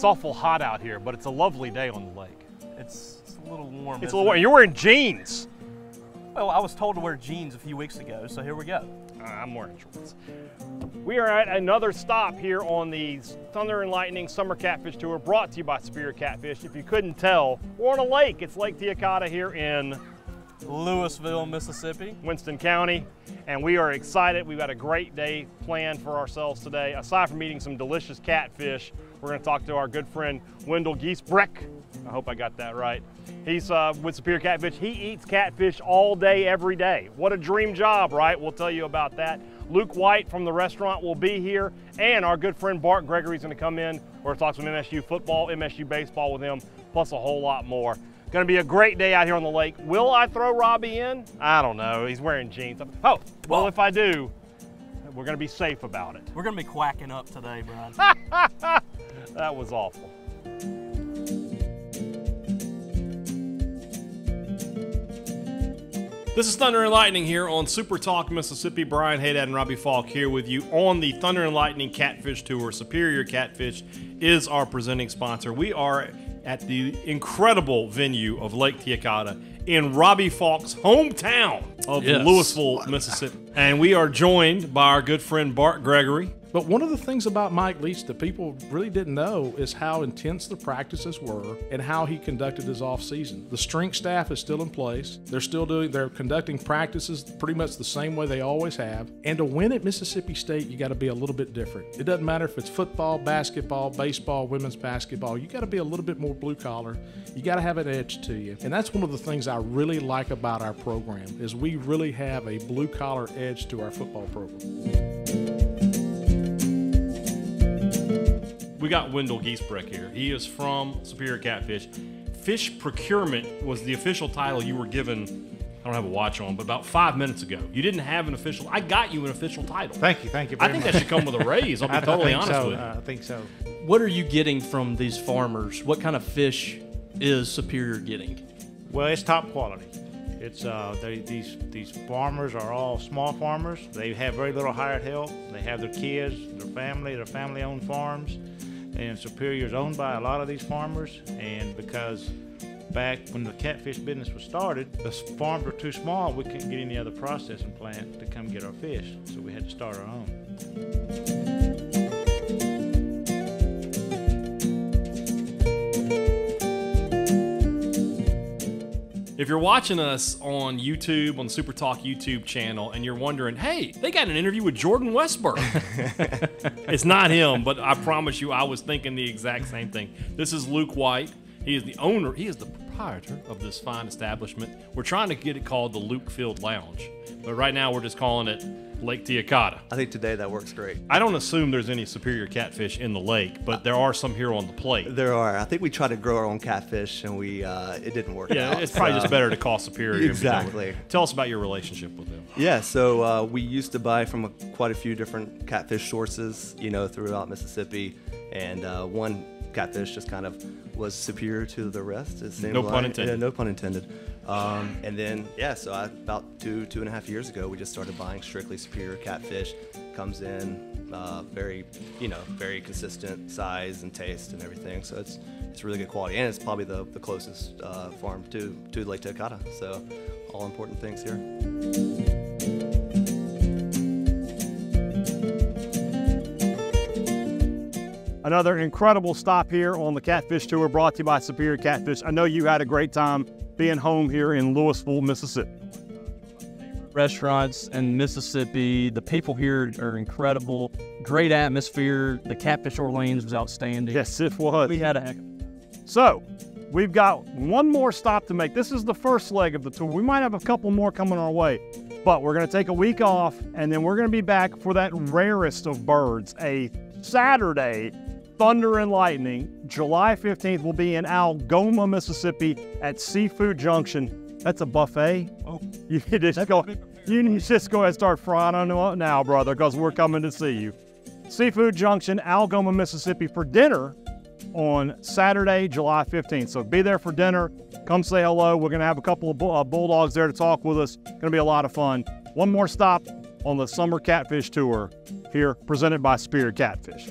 It's awful hot out here, but it's a lovely day on the lake. It's a little warm. It's a little warm. You're wearing jeans. Well, I was told to wear jeans a few weeks ago, so here we go. I'm wearing shorts. We are at another stop here on the Thunder and Lightning Summer Catfish Tour, brought to you by Superior Catfish. If you couldn't tell, we're on a lake. It's Lake Tiak O'khata here in Louisville, Mississippi, Winston County, and we are excited. We've got a great day planned for ourselves today. Aside from eating some delicious catfish, we're going to talk to our good friend Wendell Giesbrecht. I hope I got that right. He's with Superior Catfish. He eats catfish all day, every day. What a dream job, right? We'll tell you about that. Luke White from the restaurant will be here, and our good friend Bart Gregory is going to come in. We're going to talk some MSU football, MSU baseball with him, plus a whole lot more. Going to be a great day out here on the lake. Will I throw Robbie in? I don't know. He's wearing jeans. Oh, well, if I do, we're going to be safe about it. We're going to be quacking up today, Brian. That was awful. This is Thunder and Lightning here on Super Talk Mississippi. Brian Haydad and Robbie Faulk here with you on the Thunder and Lightning Catfish Tour. Superior Catfish is our presenting sponsor. We are at the incredible venue of Lake Tiak O'khata in Robbie Faulk's hometown of Louisville, Mississippi. And we are joined by our good friend Bart Gregory. But one of the things about Mike Leach that people really didn't know is how intense the practices were and how he conducted his off season. The strength staff is still in place. They're conducting practices pretty much the same way they always have. And to win at Mississippi State, you got to be a little bit different. It doesn't matter if it's football, basketball, baseball, women's basketball. You got to be a little bit more blue collar. You got to have an edge to you. And that's one of the things I really like about our program is we really have a blue collar edge to our football program. We got Wendell Giesbrecht here. He is from Superior Catfish. Fish procurement was the official title you were given, I don't have a watch on, but about 5 minutes ago. You didn't have an official, I got you an official title. Thank you very much. I think that should come with a raise, I'll be totally honest with you. I think so. What are you getting from these farmers? What kind of fish is Superior getting? Well, it's top quality. It's these farmers are all small farmers. They have very little hired help. They have their kids, their family-owned farms. And Superior is owned by a lot of these farmers, and because back when the catfish business was started, the farms were too small, we couldn't get any other processing plant to come get our fish, so we had to start our own. If you're watching us on YouTube, on the Super Talk YouTube channel, and you're wondering, hey, they got an interview with Jordan Westberg. It's not him, but I promise you I was thinking the exact same thing. This is Luke White. He is the owner, he is the proprietor of this fine establishment. We're trying to get it called the Luke Field Lounge, but right now we're just calling it Lake Tiak O'khata. I think today that works great. I don't assume there's any Superior catfish in the lake, but there are some here on the plate. There are. I think we tried to grow our own catfish, and we it didn't work out. Yeah, it's probably just better to call Superior. Exactly. Tell us about your relationship with them. Yeah, so we used to buy from quite a few different catfish sources, you know, throughout Mississippi, and one catfish just kind of was superior to the rest. It seemed like. No pun intended. Yeah, no pun intended. And then, yeah, so about two and a half years ago, we just started buying strictly Superior catfish. Comes in very, you know, very consistent size and taste and everything. So it's really good quality, and it's probably the closest farm to Lake Tiak O'khata. So all important things here. Another incredible stop here on the Catfish Tour, brought to you by Superior Catfish. I know you had a great time being home here in Louisville, Mississippi. Restaurants in Mississippi, the people here are incredible. Great atmosphere. The Catfish Orleans was outstanding. Yes, it was. We had a heck of a time. So, we've got one more stop to make. This is the first leg of the tour. We might have a couple more coming our way, but we're going to take a week off, and then we're going to be back for that rarest of birds, a Saturday Thunder and Lightning, July 15th, will be in Algoma, Mississippi at Seafood Junction. That's a buffet. Oh, you just go ahead and start frying on them now, brother, because we're coming to see you. Seafood Junction, Algoma, Mississippi for dinner on Saturday, July 15th. So be there for dinner. Come say hello. We're going to have a couple of Bulldogs there to talk with us. Going to be a lot of fun. One more stop on the Summer Catfish Tour here presented by Superior Catfish.